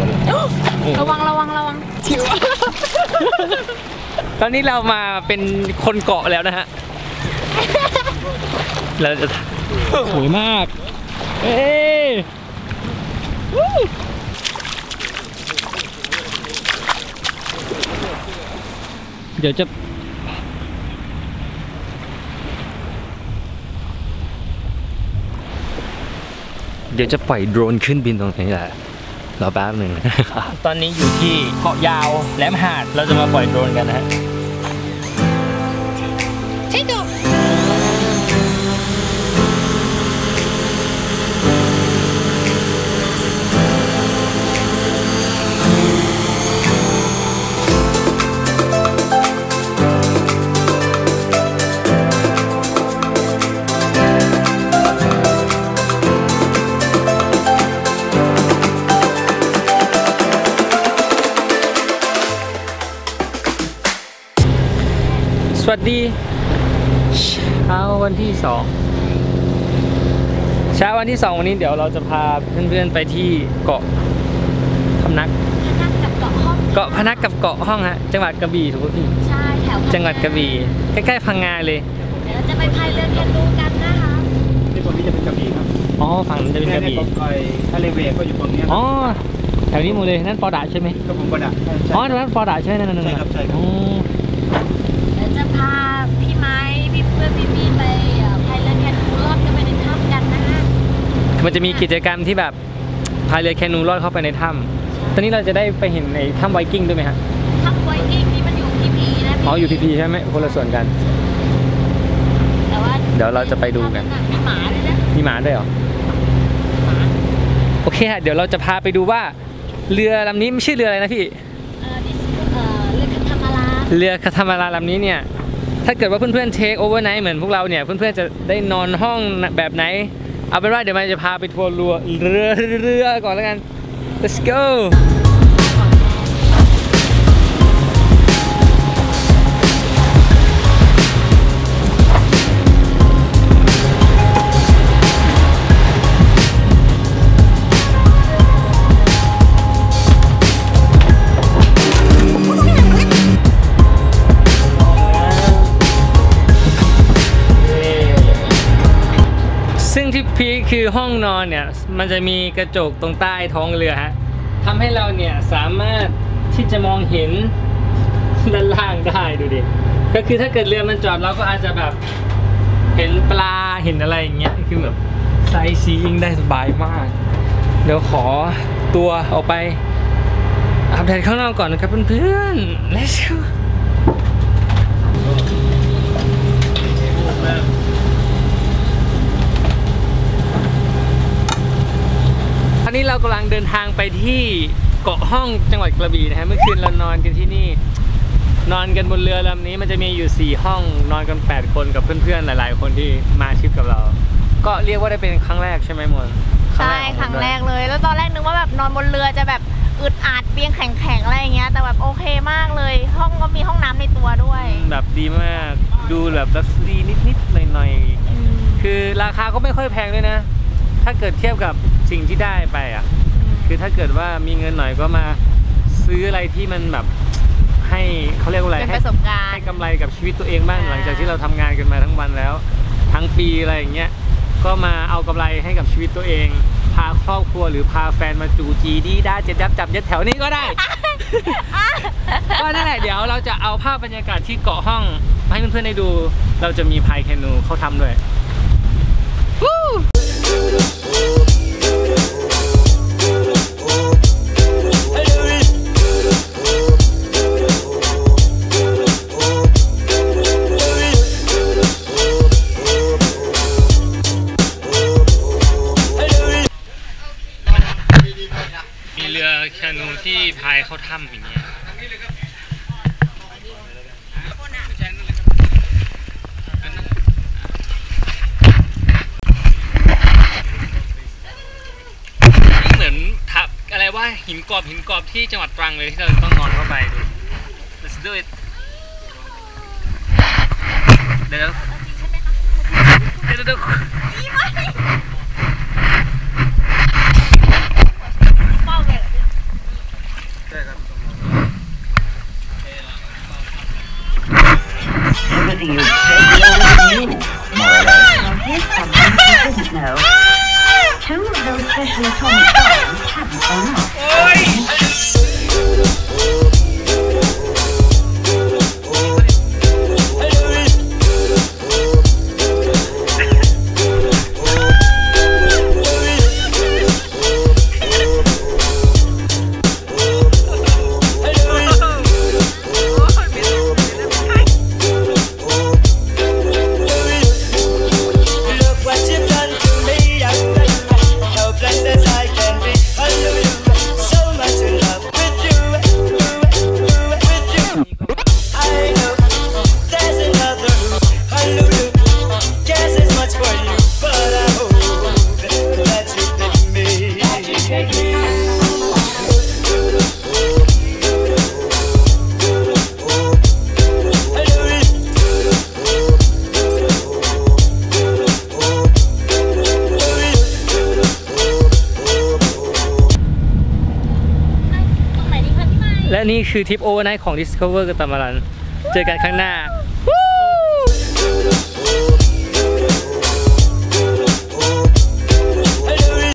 ระวังระวังชิวตอนนี้เรามาเป็นคนเกาะแล้วนะฮะเราจะสวยมากเอ้ยเดี๋ยวจะปล่อยโดรนขึ้นบินตรงนี้แหละรอแป๊บหนึ่งตอนนี้อยู่ที่เกาะยาวแหลมหาดเราจะมาปล่อยโดรนกันนะฮะใช่ดูสวัสดีเช้าวันที่2วันนี้เดี๋ยวเราจะพาเพื่อนๆไปที่เกาะพนักกับเกาะห้องฮะจังหวัดกระบี่ถูกไหมพี่ใช่แถวจังหวัดกระบี่ใกล้ๆพังงาเลยเดี๋ยวจะไปพายเรือแคนูกันนะคะที่ฝั่งนี้จะเป็นกระบี่ครับอ๋อฝั่งนั้นจะเป็นกระบี่ทะเลเวก็อยู่ตรงนี้อ๋อแถวนี้หมดเลยนั่นปอดะใช่ไหมก็ผมปอดะอ๋อตรงนั้นปอดะใช่นั่นใช่จะพาพี่ไม้พี่เพื่อนพี่มีไปพายเรือแคนูลอดเข้าไปในถ้ำกันนะฮะมันจะมีกิจกรรมที่แบบพายเรือแคนูลอดเข้าไปในถ้ำตอนนี้เราจะได้ไปเห็นในถ้ำไวกิ้งด้วยไหมฮะถ้ำไวกิ้งนี่มันอยู่พีพีนะอ๋ออยู่พีพีใช่ไหมคนละส่วนกันแต่ว่าเดี๋ยวเราจะไปดูกันมีหมาด้วยนะมีหมาด้วยเหรอโอเคฮะเดี๋ยวเราจะพาไปดูว่าเรือลำนี้ไม่ใช่เรืออะไรนะพี่เรือคาทามารันลำนี้เนี่ยถ้าเกิดว่าเพื่อนๆเทคโอเวอร์ไนท์เหมือนพวกเราเนี่ยเพื่อนๆจะได้นอนห้องแบบไหนเอาเป็นว่าเดี๋ยวมันจะพาไปทัวร์เรือก่อนแล้วกัน let's goพี่คือห้องนอนเนี่ยมันจะมีกระจกตรงใต้ท้องเรือฮะทำให้เราเนี่ยสามารถที่จะมองเห็นด้านล่างได้ดูดิก็คือถ้าเกิดเรือมันจอดเราก็อาจจะแบบเห็นปลาเห็นอะไรอย่างเงี้ยคือแบบไซต์ซีอิงได้สบายมากเดี๋ยวขอตัวออกไปอัปเดตข้างนอกก่อนนะครับเพื่อนๆ Let's goตอนนี้เรากำลังเดินทางไปที่เกาะห้องจังหวัดกระบี่นะฮะเมื่อคืนเรานอนกันที่นี่นอนกันบนเรือลำนี้มันจะมีอยู่4ห้องนอนกัน8คนกับเพื่อนๆหลายๆคนที่มาชิปกับเราก็เรียกว่าได้เป็นครั้งแรกใช่ไหมมนใช่ครั้งแรกเลยแล้วตอนแรกนึกว่าแบบนอนบนเรือจะแบบอึดอัดเตียงแข็งๆอะไรอย่างเงี้ยแต่แบบโอเคมากเลยห้องก็มีห้องน้ำในตัวด้วยแบบดีมากดูแบบลักซ์รี่นิดๆหน่อยๆคือราคาก็ไม่ค่อยแพงด้วยนะถ้าเกิดเทียบกับสิ่งที่ได้ไปอ่ะคือถ้าเกิดว่ามีเงินหน่อยก็มาซื้ออะไรที่มันแบบให้เขาเรียกว่าอะไรให้ประสบการณ์ให้กำไรกับชีวิตตัวเองบ้างหลังจากที่เราทำงานกันมาทั้งวันแล้วทั้งปีอะไรอย่างเงี้ยก็มาเอากำไรให้กับชีวิตตัวเองพาครอบครัวหรือพาแฟนมาจูจีดีได้เจ็ดยับจับยัดแถวนี้ก็ได้ก็นั่นแหละเดี๋ยวเราจะเอาภาพบรรยากาศที่เกาะห้องให้เพื่อนๆได้ดูเราจะมีพายแคนูเขาทำด้วยที่พายเข้าถ้ำอย่างเงี้ยเหมือนทับอะไรว่าหินกรอบที่จังหวัดตรังเลยที่เราต้องนอนเข้าไปดู Let's do it เดี๋ยว giving you exactly all you knew, more or less. Now here's something you didn't know. Two of those special atomic bombs haven't gone off.และนี่คือทริปโอเวอร์ไนท์ของ Discover กัตมารันเจอกันข้างหน้า